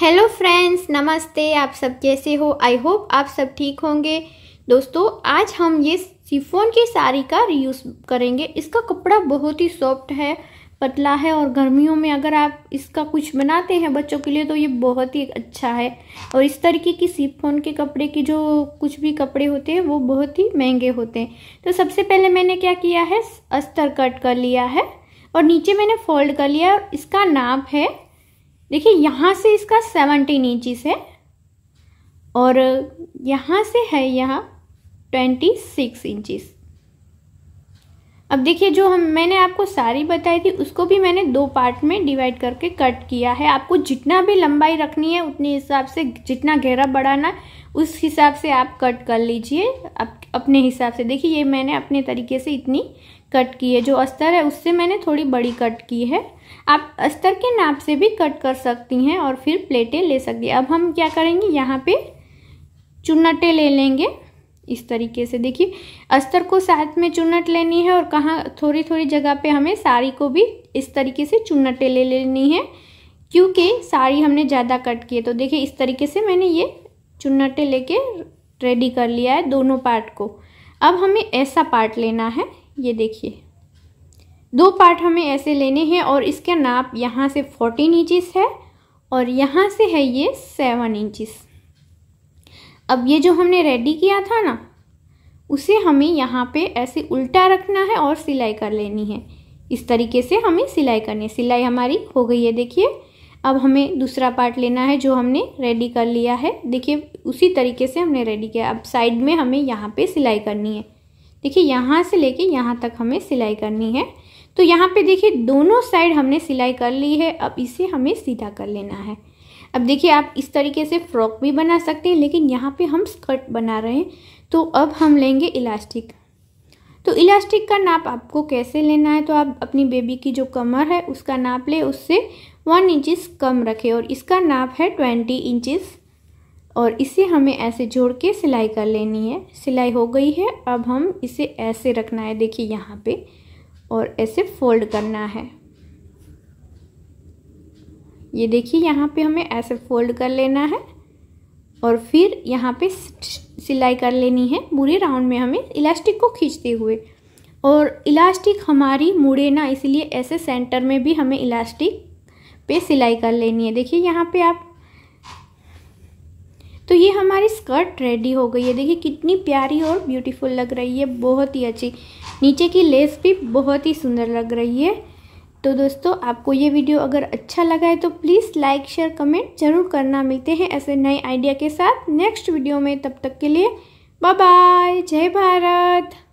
Hello friends, नमस्ते। आप सब कैसे हो? आई होप आप सब ठीक होंगे। दोस्तों, आज हम ये सिफोन की साड़ी का रीयूज़ करेंगे। इसका कपड़ा बहुत ही सॉफ्ट है, पतला है और गर्मियों में अगर आप इसका कुछ बनाते हैं बच्चों के लिए तो ये बहुत ही अच्छा है। और इस तरीके की सिफोन के कपड़े की जो कुछ भी कपड़े होते हैं वो बहुत ही महंगे होते हैं। तो सबसे पहले मैंने क्या किया है, अस्तर कट कर लिया है और नीचे मैंने फोल्ड कर लिया। इसका नाप है, देखिए यहाँ से इसका 17 इंचज़ है और यहाँ से है यहाँ 26 इंचज़। अब देखिए जो मैंने आपको साड़ी बताई थी उसको भी मैंने दो पार्ट में डिवाइड करके कट किया है। आपको जितना भी लंबाई रखनी है उतने हिसाब से, जितना घेरा बढ़ाना उस हिसाब से आप कट कर लीजिए आप अपने हिसाब से। देखिए ये मैंने अपने तरीके से इतनी कट की है। जो अस्तर है उससे मैंने थोड़ी बड़ी कट की है। आप अस्तर के नाप से भी कट कर सकती हैं और फिर प्लेटें ले सकती हैं। अब हम क्या करेंगे, यहाँ पे चुन्नटें ले लेंगे इस तरीके से। देखिए अस्तर को साथ में चुन्नट लेनी है और कहाँ थोड़ी थोड़ी जगह पे हमें साड़ी को भी इस तरीके से चुन्नटें ले लेनी है, क्योंकि साड़ी हमने ज़्यादा कट की है। तो देखिए इस तरीके से मैंने ये चुन्नटें लेके रेडी कर लिया है दोनों पार्ट को। अब हमें ऐसा पार्ट लेना है, ये देखिए दो पार्ट हमें ऐसे लेने हैं और इसका नाप यहाँ से 14 इंचज़ है और यहाँ से है ये 7 इंचज़। अब ये जो हमने रेडी किया था ना, उसे हमें यहाँ पे ऐसे उल्टा रखना है और सिलाई कर लेनी है। इस तरीके से हमें सिलाई करनी है। सिलाई हमारी हो गई है। देखिए अब हमें दूसरा पार्ट लेना है जो हमने रेडी कर लिया है। देखिए उसी तरीके से हमने रेडी किया। अब साइड में हमें यहाँ पे सिलाई करनी है। देखिए यहाँ से लेके यहाँ तक हमें सिलाई करनी है। तो यहाँ पे देखिए दोनों साइड हमने सिलाई कर ली है। अब इसे हमें सीधा कर लेना है। अब देखिए आप इस तरीके से फ्रॉक भी बना सकते हैं, लेकिन यहाँ पे हम स्कर्ट बना रहे हैं। तो अब हम लेंगे इलास्टिक। तो इलास्टिक का नाप आपको कैसे लेना है, तो आप अपनी बेबी की जो कमर है उसका नाप ले, उससे 1 इंच कम रखें और इसका नाप है 20 इंचज़ और इसे हमें ऐसे जोड़ के सिलाई कर लेनी है। सिलाई हो गई है। अब हम इसे ऐसे रखना है, देखिए यहाँ पे, और ऐसे फोल्ड करना है। ये देखिए यहाँ पे हमें ऐसे फोल्ड कर लेना है और फिर यहाँ पे सिलाई कर लेनी है पूरे राउंड में हमें इलास्टिक को खींचते हुए। और इलास्टिक हमारी मुड़े ना, इसलिए ऐसे सेंटर में भी हमें इलास्टिक पे सिलाई कर लेनी है। देखिए यहाँ पे आप, तो ये हमारी स्कर्ट रेडी हो गई है। देखिए कितनी प्यारी और ब्यूटीफुल लग रही है, बहुत ही अच्छी। नीचे की लेस भी बहुत ही सुंदर लग रही है। तो दोस्तों आपको ये वीडियो अगर अच्छा लगा है तो प्लीज़ लाइक, शेयर, कमेंट ज़रूर करना। मिलते हैं ऐसे नए आइडिया के साथ नेक्स्ट वीडियो में। तब तक के लिए बाय बाय। जय भारत।